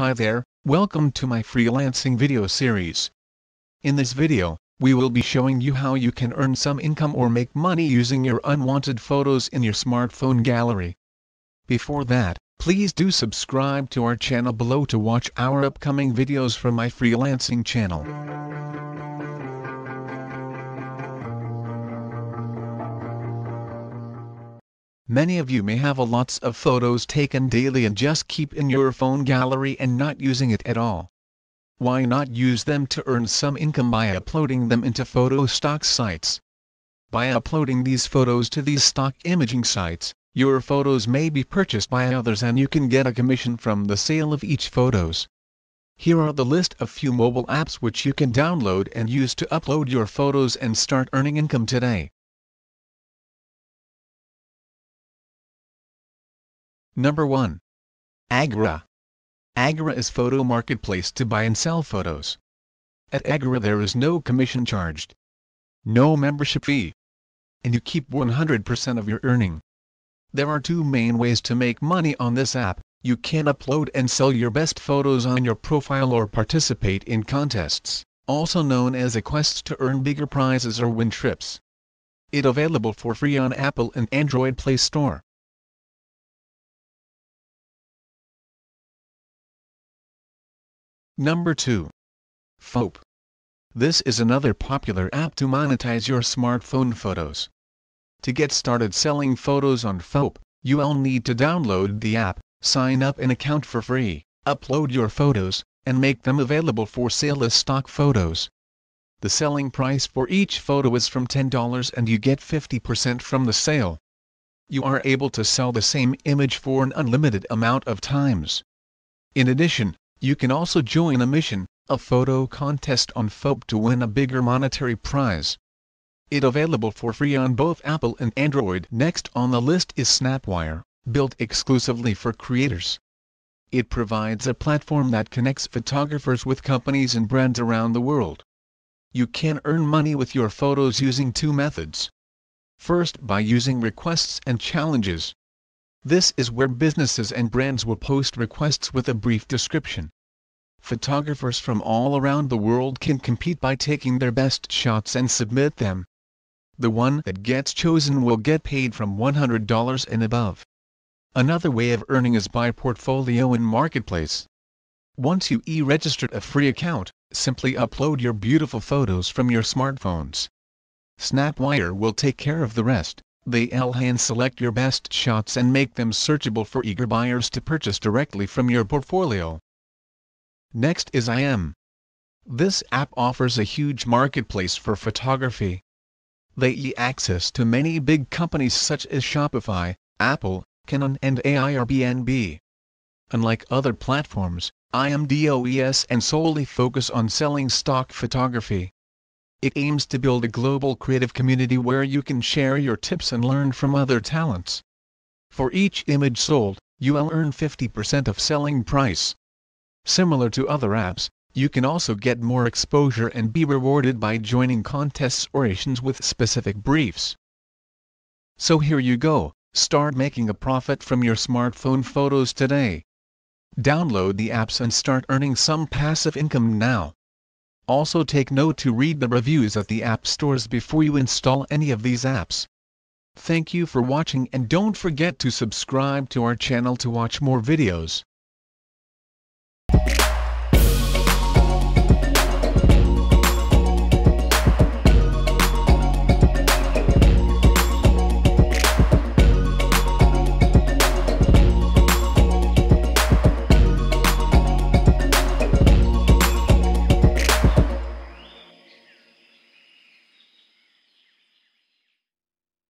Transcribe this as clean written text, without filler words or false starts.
Hi there, welcome to my freelancing video series. In this video, we will be showing you how you can earn some income or make money using your unwanted photos in your smartphone gallery. Before that, please do subscribe to our channel below to watch our upcoming videos from my freelancing channel. Many of you may have lots of photos taken daily and just keep in your phone gallery and not using it at all. Why not use them to earn some income by uploading them into photo stock sites? By uploading these photos to these stock imaging sites, your photos may be purchased by others and you can get a commission from the sale of each photos. Here are the list of few mobile apps which you can download and use to upload your photos and start earning income today. Number 1. Agora. Agora is photo marketplace to buy and sell photos. At Agora there is no commission charged, no membership fee, and you keep 100% of your earning. There are two main ways to make money on this app. You can upload and sell your best photos on your profile or participate in contests, also known as a quest to earn bigger prizes or win trips. It's available for free on Apple and Android Play Store. Number 2. Fope. This is another popular app to monetize your smartphone photos. To get started selling photos on Fope, you'll need to download the app, sign up an account for free, upload your photos, and make them available for sale as stock photos. The selling price for each photo is from $10 and you get 50% from the sale. You are able to sell the same image for an unlimited amount of times. In addition, you can also join a mission, a photo contest on Fope to win a bigger monetary prize. It's available for free on both Apple and Android. Next on the list is Snapwire, built exclusively for creators. It provides a platform that connects photographers with companies and brands around the world. You can earn money with your photos using two methods. First, by using requests and challenges. This is where businesses and brands will post requests with a brief description. Photographers from all around the world can compete by taking their best shots and submit them. The one that gets chosen will get paid from $100 and above. Another way of earning is by portfolio in marketplace. Once you registered a free account, simply upload your beautiful photos from your smartphones. Snapwire will take care of the rest. They'll hand select your best shots and make them searchable for eager buyers to purchase directly from your portfolio. Next is IM. This app offers a huge marketplace for photography. They give access to many big companies such as Shopify, Apple, Canon and Airbnb. Unlike other platforms, IM does and solely focus on selling stock photography. It aims to build a global creative community where you can share your tips and learn from other talents. For each image sold, you'll earn 50% of selling price. Similar to other apps, you can also get more exposure and be rewarded by joining contests or auctions with specific briefs. So here you go, start making a profit from your smartphone photos today. Download the apps and start earning some passive income now. Also take note to read the reviews at the app stores before you install any of these apps. Thank you for watching and don't forget to subscribe to our channel to watch more videos.